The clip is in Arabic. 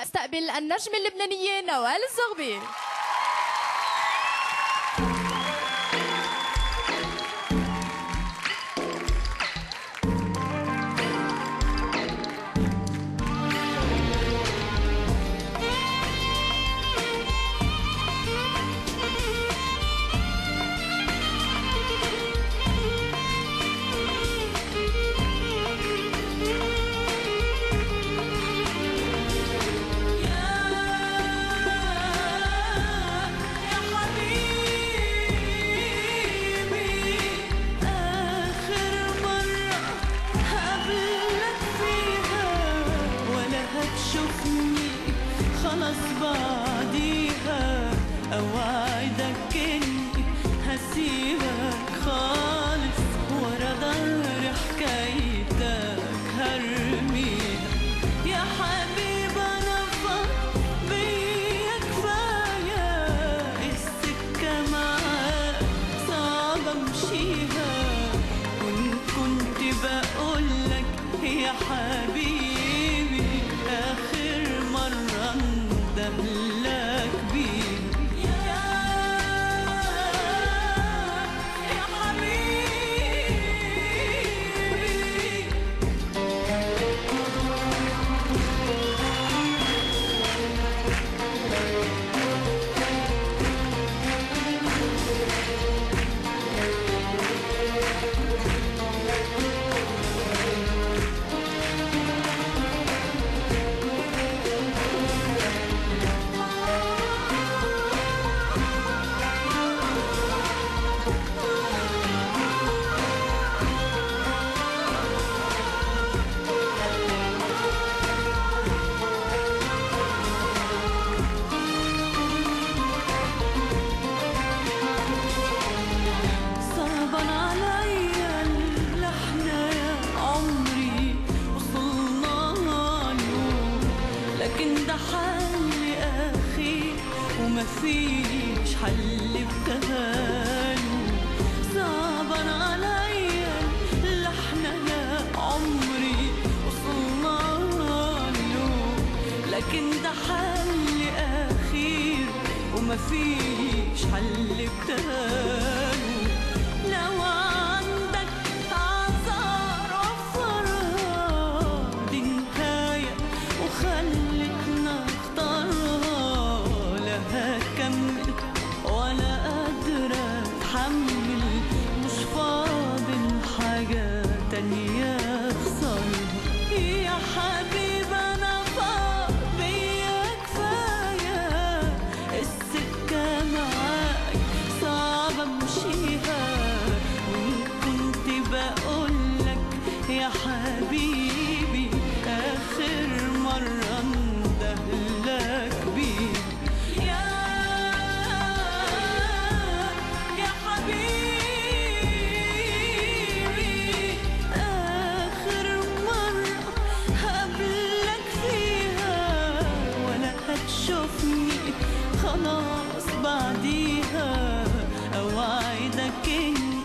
سأستقبل النجم اللبناني نوال الزغبي. بعديها اوعدك اني هسيبك خالص، ورا ظهر حكايتك هرميها. يا حبيب انا فاضي بيا كفايه، السكه معاك صعب امشيها. كنت بقولك يا حبيبي اخر مره اندهلك. مفيش حل بتهاني، صعب عليا اللي احنا عمري وصلنا له، لكن ده حل اخير ومفيش حل بتهاني. لو عندك اعذار وفراغ دي نهايه وخلتنا ولا قادرة اتحمل، مش فاضل حاجة تانية اخسرها. يا حبيبي انا فاضي كفاية، السكة معاك صعب امشيها. كنت بقولك يا حبيبي اخر مرة اندهلك بيها. خلاص بعديها اوعدك اني